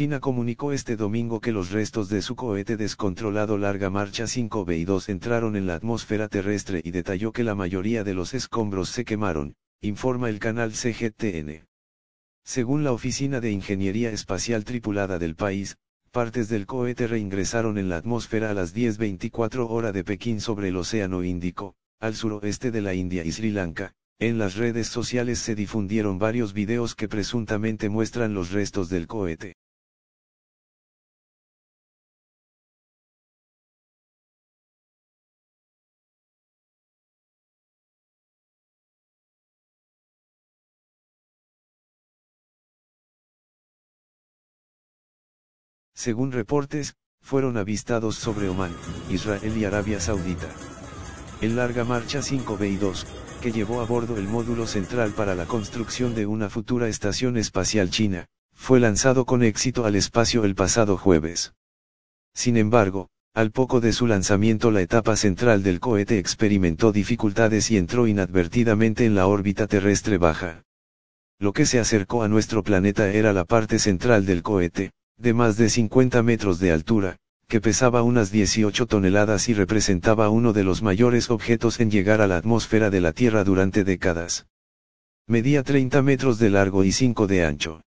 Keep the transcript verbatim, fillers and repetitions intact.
China comunicó este domingo que los restos de su cohete descontrolado Larga Marcha cinco B Y dos entraron en la atmósfera terrestre y detalló que la mayoría de los escombros se quemaron, informa el canal C G T N. Según la Oficina de Ingeniería Espacial Tripulada del país, partes del cohete reingresaron en la atmósfera a las diez veinticuatro hora de Pekín sobre el Océano Índico, al suroeste de la India y Sri Lanka. En las redes sociales se difundieron varios videos que presuntamente muestran los restos del cohete. Según reportes, fueron avistados sobre Omán, Israel y Arabia Saudita. El Larga Marcha cinco B Y dos, que llevó a bordo el módulo central para la construcción de una futura estación espacial china, fue lanzado con éxito al espacio el pasado jueves. Sin embargo, al poco de su lanzamiento la etapa central del cohete experimentó dificultades y entró inadvertidamente en la órbita terrestre baja. Lo que se acercó a nuestro planeta era la parte central del cohete, de más de cincuenta metros de altura, que pesaba unas dieciocho toneladas y representaba uno de los mayores objetos en llegar a la atmósfera de la Tierra durante décadas. Medía treinta metros de largo y cinco de ancho.